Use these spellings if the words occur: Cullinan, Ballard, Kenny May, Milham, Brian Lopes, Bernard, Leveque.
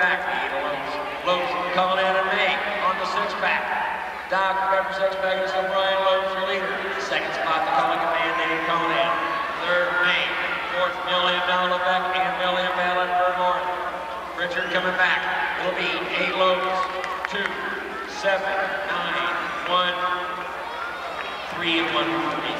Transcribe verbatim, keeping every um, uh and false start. back lead along Lopes, Cullinan and May on the six-pack. Doc, rubber six-pack is Brian Lopes, your leader. Second spot, the Cullinan man named Cullinan. Third, May. Fourth, Milham, down Leveque, and Milham, Ballard, Bernard. Richard coming back. It'll be eight Lopes, two, seven, nine, one, three, and one.